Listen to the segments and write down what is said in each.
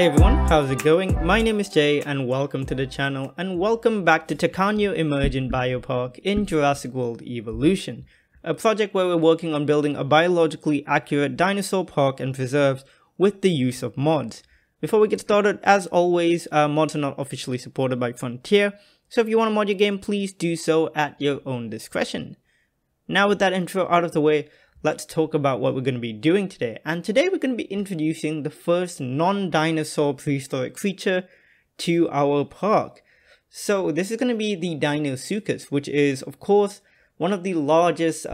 Hey everyone, how's it going? My name is Jay and welcome to the channel and welcome back to Tacano Emergent Biopark in Jurassic World Evolution, a project where we're working on building a biologically accurate dinosaur park and preserves with the use of mods. Before we get started, as always, mods are not officially supported by Frontier, so if you want to mod your game, please do so at your own discretion. Now with that intro out of the way, let's talk about what we're going to be doing today. And today we're going to be introducing the first non-dinosaur prehistoric creature to our park. So this is going to be the Deinosuchus, which is of course one of the largest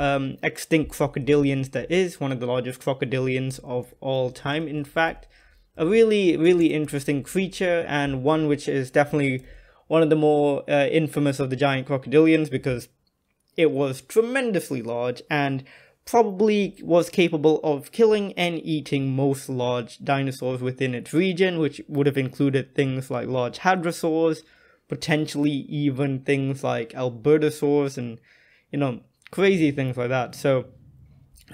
extinct crocodilians there is, one of the largest crocodilians of all time in fact. A really interesting creature and one which is definitely one of the more infamous of the giant crocodilians because it was tremendously large and probably was capable of killing and eating most large dinosaurs within its region, which would have included things like large hadrosaurs, potentially even things like albertosaurs and, you know, crazy things like that. So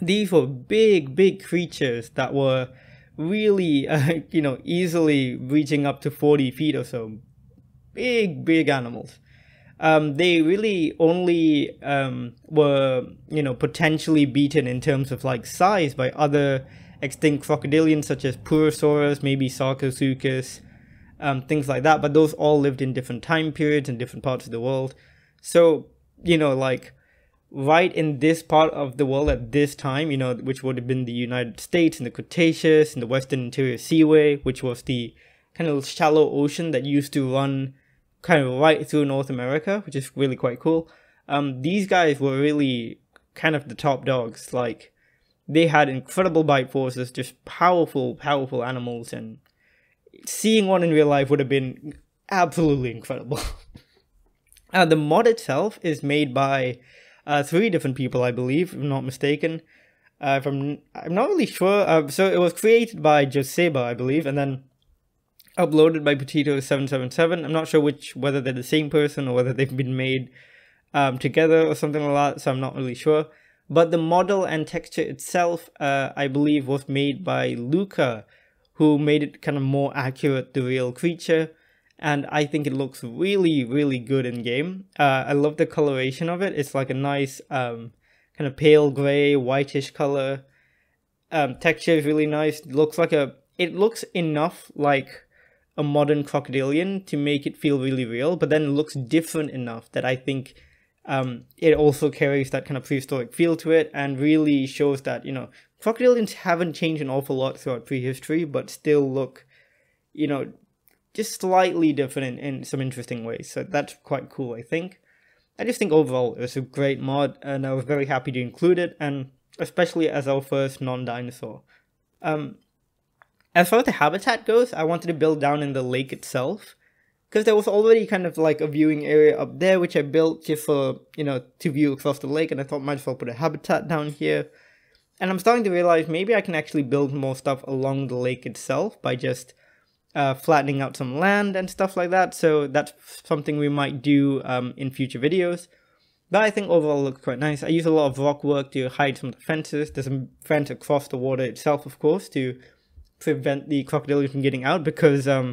these were big creatures that were really, you know, easily reaching up to 40 feet or so. Big animals. They really only were, you know, potentially beaten in terms of like size by other extinct crocodilians such as Purosaurus, maybe Sarcosuchus, things like that. But those all lived in different time periods and different parts of the world. So, you know, like right in this part of the world at this time, you know, which would have been the United States and the Cretaceous and the Western Interior Seaway, which was the kind of shallow ocean that used to run kind of right through North America, which is really quite cool. These guys were really kind of the top dogs. Like, they had incredible bite forces, just powerful animals, and seeing one in real life would have been absolutely incredible. The mod itself is made by three different people, I believe, if I'm not mistaken. I'm not really sure. So it was created by Joseba, I believe, and then uploaded by Petito777. I'm not sure whether they're the same person or whether they've been made together or something like that, so I'm not really sure. But the model and texture itself, I believe, was made by Luca, who made it kind of more accurate to real creature. And I think it looks really good in game. I love the coloration of it. It's like a nice kind of pale gray, whitish color. Texture is really nice. It looks enough like a modern crocodilian to make it feel really real, but then it looks different enough that I think it also carries that kind of prehistoric feel to it and really shows that, you know, crocodilians haven't changed an awful lot throughout prehistory, but still look, you know, just slightly different in some interesting ways. So that's quite cool, I think. I just think overall it was a great mod and I was very happy to include it, and especially as our first non-dinosaur. As far as the habitat goes, I wanted to build down in the lake itself because there was already kind of like a viewing area up there which I built just for, you know, to view across the lake, and I thought might as well put a habitat down here. And I'm starting to realize maybe I can actually build more stuff along the lake itself by just flattening out some land and stuff like that, so that's something we might do in future videos. But I think overall it looks quite nice. I use a lot of rock work to hide some of the fences. There's a fence across the water itself, of course, to prevent the crocodilians from getting out, because there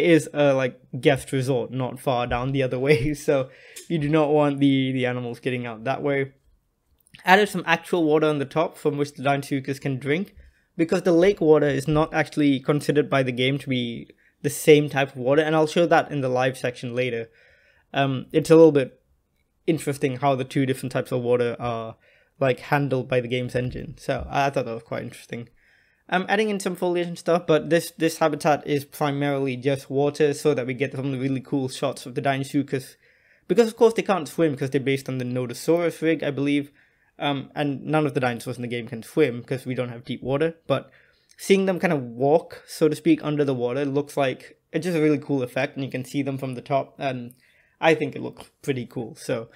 is a like guest resort not far down the other way, so you do not want the animals getting out that way. Added some actual water on the top from which the Deinosuchus can drink, because the lake water is not actually considered by the game to be the same type of water, and I'll show that in the live section later. It's a little bit interesting how the two different types of water are like handled by the game's engine, so I thought that was quite interesting. I'm adding in some foliage and stuff, but this habitat is primarily just water so that we get some really cool shots of the Deinosuchus. Because of course they can't swim because they're based on the Nodosaurus rig, I believe. And none of the dinosaurs in the game can swim because we don't have deep water. But seeing them kind of walk, so to speak, under the water looks like it's just a really cool effect. And you can see them from the top, and I think it looks pretty cool. So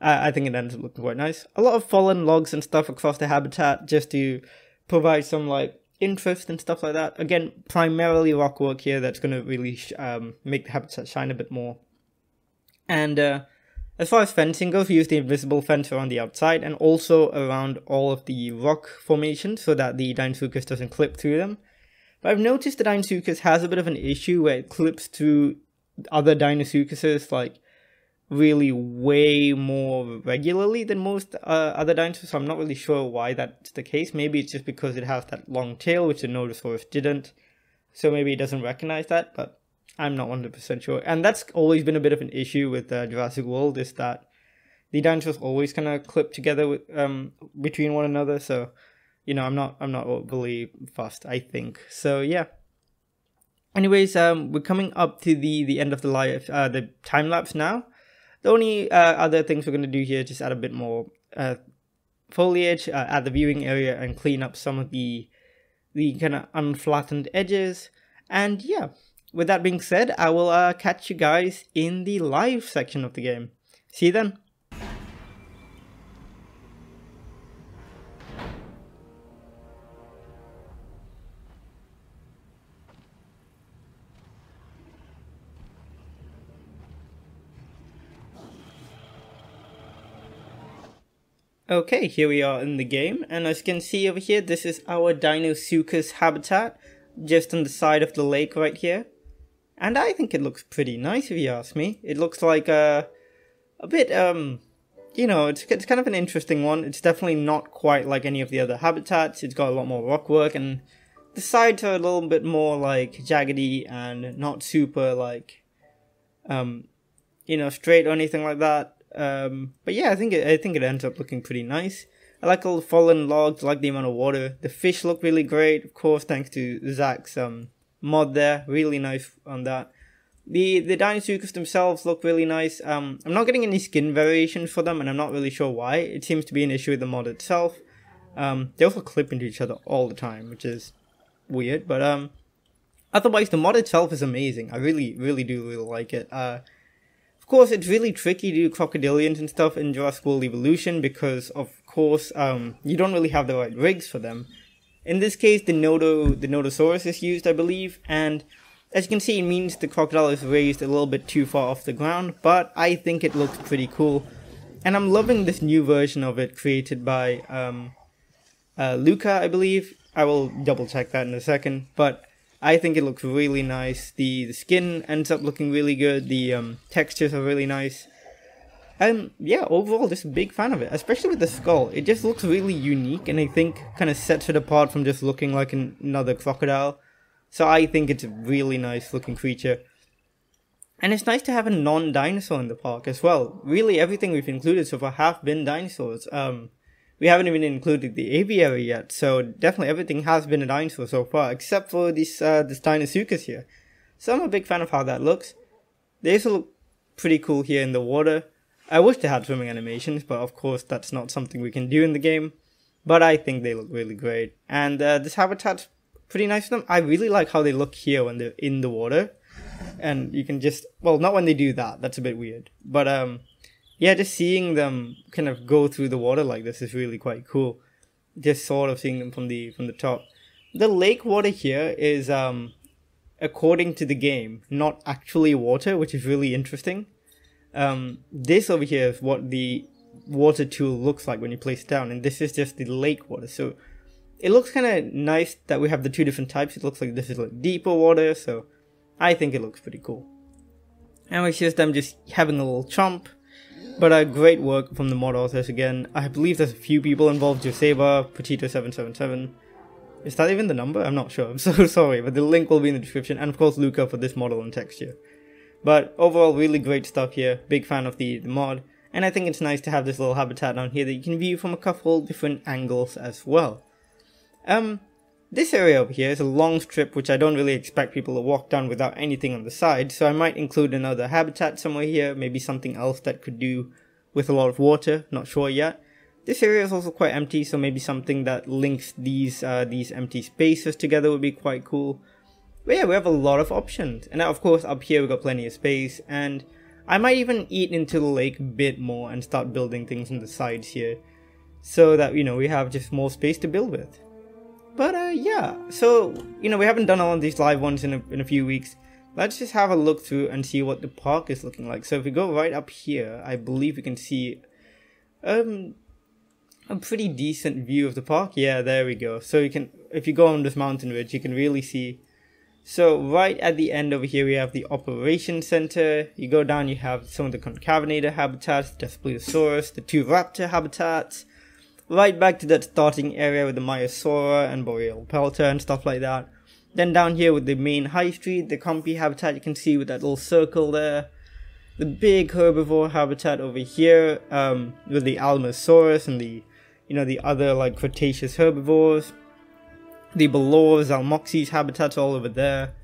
I think it ends up looking quite nice. A lot of fallen logs and stuff across the habitat just to provide some like interest and stuff like that. Again, primarily rock work here that's going to really make the habitat shine a bit more. And as far as fencing goes, we use the invisible fence around the outside and also around all of the rock formations so that the Deinosuchus doesn't clip through them. But I've noticed the Deinosuchus has a bit of an issue where it clips to other Deinosuchuses, like, really way more regularly than most other dinosaurs, so I'm not really sure why that's the case. Maybe it's just because it has that long tail, which the Nodosaurus didn't, so maybe it doesn't recognize that, but I'm not 100% sure. And that's always been a bit of an issue with Jurassic World, is that the dinosaurs always kind of clip together with, between one another, so, you know, I'm not overly fussed, I think. So, yeah. Anyways, we're coming up to the end of the life, the time lapse now. The only other things we're going to do here is just add a bit more foliage, add the viewing area, and clean up some of the kind of unflattened edges. And yeah, with that being said, I will catch you guys in the live section of the game. See you then. Okay, here we are in the game, and as you can see over here, this is our Deinosuchus habitat, just on the side of the lake right here. And I think it looks pretty nice if you ask me. It looks like a bit, you know, it's kind of an interesting one. It's definitely not quite like any of the other habitats. It's got a lot more rockwork, and the sides are a little bit more, like, jaggedy and not super, like, you know, straight or anything like that. But yeah, I think it ends up looking pretty nice. I like all the fallen logs, I like the amount of water. The fish look really great, of course, thanks to Zach's mod there. Really nice on that. The Deinosuchus themselves look really nice. I'm not getting any skin variations for them, and I'm not really sure why. It seems to be an issue with the mod itself. They also clip into each other all the time, which is weird, but otherwise the mod itself is amazing. I really do really like it. Of course, it's really tricky to do crocodilians and stuff in Jurassic World Evolution because, of course, you don't really have the right rigs for them. In this case, the Nodosaurus is used, I believe, and as you can see, it means the crocodile is raised a little bit too far off the ground, but I think it looks pretty cool. And I'm loving this new version of it created by Luca, I believe. I will double check that in a second, but I think it looks really nice. The skin ends up looking really good. The textures are really nice. And yeah, overall, just a big fan of it, especially with the skull. It just looks really unique, and I think kind of sets it apart from just looking like another crocodile. So I think it's a really nice looking creature. And it's nice to have a non-dinosaur in the park as well. Really, everything we've included so far have been dinosaurs. We haven't even included the aviary yet, so definitely everything has been a dinosaur so far, except for this Deinosuchus here. So I'm a big fan of how that looks. They also look pretty cool here in the water. I wish they had swimming animations, but of course that's not something we can do in the game. But I think they look really great. And this habitat's pretty nice for them. I really like how they look here when they're in the water. And you can just, well, not when they do that, that's a bit weird. But, yeah, just seeing them kind of go through the water like this is really quite cool. Just sort of seeing them from the top. The lake water here is, according to the game, not actually water, which is really interesting. This over here is what the water tool looks like when you place it down, and this is just the lake water. So it looks kind of nice that we have the two different types. It looks like this is like deeper water, so I think it looks pretty cool. And it's just them just having a little chomp. But great work from the mod authors again. I believe there's a few people involved. Joseba, Petito777. Is that even the number? I'm not sure. I'm so sorry. But the link will be in the description. And of course Luca for this model and texture. But overall really great stuff here. Big fan of the mod. And I think it's nice to have this little habitat down here that you can view from a couple different angles as well. This area over here is a long strip which I don't really expect people to walk down without anything on the side, so I might include another habitat somewhere here, maybe something else that could do with a lot of water, not sure yet. This area is also quite empty, so maybe something that links these empty spaces together would be quite cool. But yeah, we have a lot of options, and now, of course up here we've got plenty of space, and I might even eat into the lake a bit more and start building things on the sides here, so that, you know, we have just more space to build with. But yeah, so, you know, we haven't done all of these live ones in a few weeks. Let's just have a look through and see what the park is looking like. So if we go right up here, I believe we can see a pretty decent view of the park. Yeah, there we go. So you can, if you go on this mountain ridge, you can really see. So right at the end over here, we have the Operations Center. You go down, you have some of the Concavenator habitats, the Splitosaurus, the two raptor habitats. Right back to that starting area with the Maiasaura and Boreal Pelta and stuff like that. Then down here with the main high street, the Compy habitat, you can see with that little circle there. The big herbivore habitat over here, with the Alamosaurus and the, you know, the other like Cretaceous herbivores. The below Zalmoxies habitats all over there.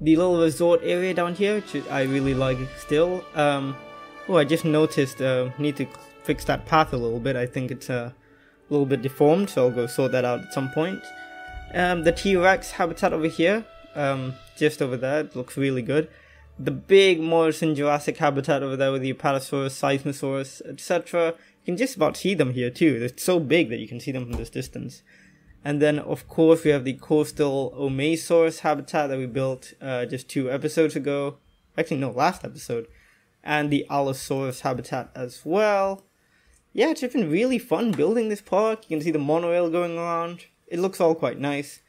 The little resort area down here, which I really like still. Oh, I just noticed, need to fix that path a little bit. I think it's a little bit deformed, so I'll go sort that out at some point. The T-Rex habitat over here, just over there, it looks really good. The big Morrison Jurassic habitat over there with the Apatosaurus, Seismosaurus, etc. You can just about see them here too. They're so big that you can see them from this distance. And then, of course, we have the coastal Omesaurus habitat that we built just 2 episodes ago. Actually, no, last episode. And the Allosaurus habitat as well. Yeah, it's been really fun building this park. You can see the monorail going around. It looks all quite nice.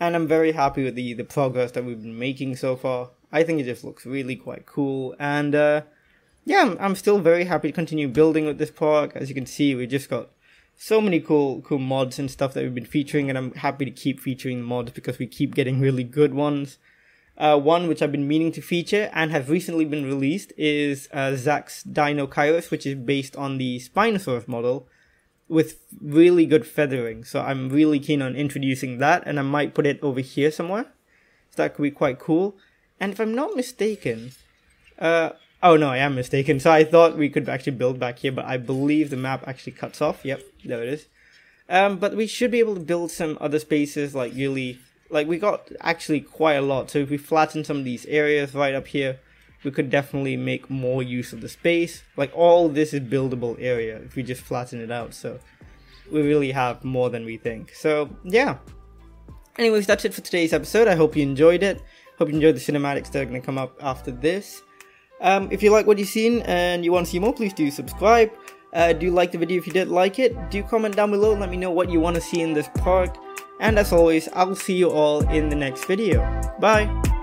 And I'm very happy with the progress that we've been making so far. I think it just looks really quite cool. And, yeah, I'm still very happy to continue building with this park. As you can see, we just got so many cool mods and stuff that we've been featuring, and I'm happy to keep featuring the mods because we keep getting really good ones. One which I've been meaning to feature and have recently been released is Zach's Dinokyrus, which is based on the Spinosaurus model with really good feathering. So I'm really keen on introducing that, and I might put it over here somewhere. So that could be quite cool. And if I'm not mistaken, oh no, I am mistaken. So I thought we could actually build back here, but I believe the map actually cuts off. Yep, there it is. But we should be able to build some other spaces, like really, like we got actually quite a lot. So if we flatten some of these areas right up here, we could definitely make more use of the space. Like all this is buildable area if we just flatten it out. So we really have more than we think. So yeah. Anyways, that's it for today's episode. I hope you enjoyed it. Hope you enjoyed the cinematics that are going to come up after this. If you like what you've seen and you want to see more, please do subscribe. Do like the video if you did like it. Do comment down below and let me know what you want to see in this park. And as always, I will see you all in the next video. Bye!